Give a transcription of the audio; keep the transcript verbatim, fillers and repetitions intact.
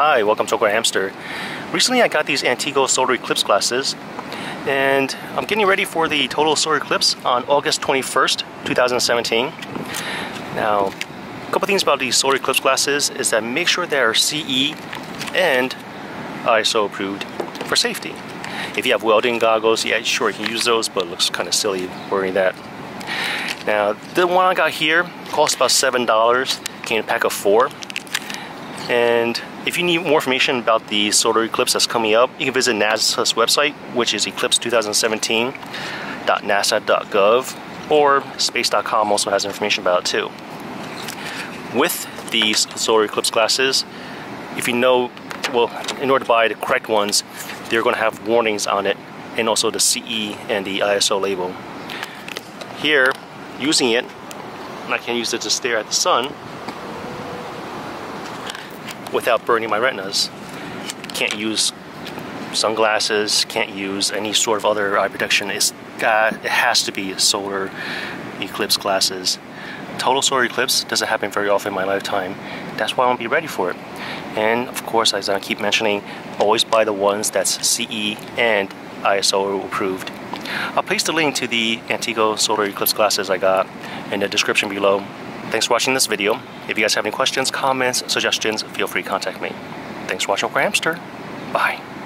Hi, welcome to AwkwardHamster. Recently I got these ANTECO solar eclipse glasses, and I'm getting ready for the total solar eclipse on August twenty-first, two thousand seventeen. Now, a couple things about these solar eclipse glasses is that make sure they are C E and I S O approved for safety. If you have welding goggles, yeah, sure, you can use those, but it looks kind of silly wearing that. Now, the one I got here cost about seven dollars, came in a pack of four. And if you need more information about the solar eclipse that's coming up, you can visit NASA's website, which is eclipse twenty seventeen dot nasa dot gov, or space dot com also has information about it too. With these solar eclipse glasses, if you know, well, in order to buy the correct ones, they're going to have warnings on it, and also the C E and the I S O label. Here, using it, and I can use it to stare at the sun without burning my retinas. Can't use sunglasses, can't use any sort of other eye protection. It's, uh, it has to be solar eclipse glasses. Total solar eclipse doesn't happen very often in my lifetime. That's why I want to be ready for it. And of course, as I keep mentioning, always buy the ones that's C E and I S O approved. I'll place the link to the ANTECO solar eclipse glasses I got in the description below. Thanks for watching this video. If you guys have any questions, comments, suggestions, feel free to contact me. Thanks for watching AwkwardHamster. Bye.